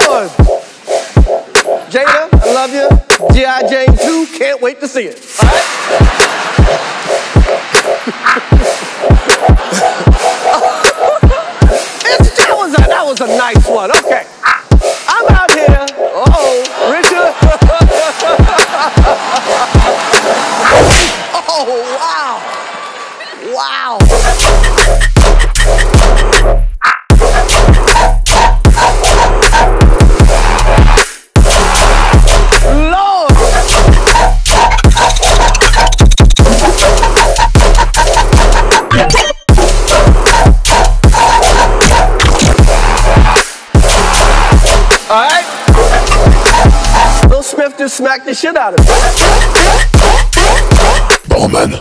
yours. Jada, I love you. G.I. Jane 2, can't wait to see it. All right? that was a nice one. Okay. I'm out here. Richard. Oh, wow. Wow. All right? Will Smith just smacked the shit out of me. Oh, man.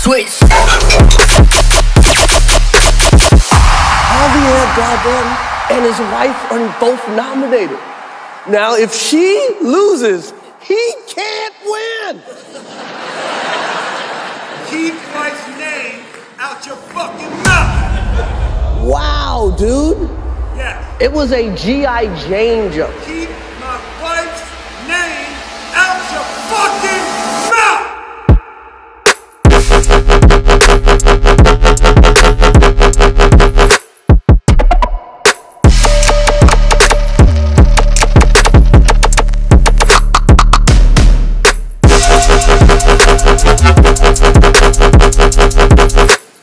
Switch. And his wife are both nominated. Now, if she loses, he can't win. Keep Christ's name out your fucking mouth. Wow, dude. Yes. It was a G.I. Jane joke. Keep my wife's name out your fucking mouth.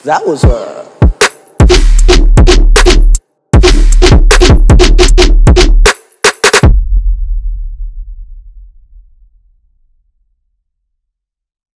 That was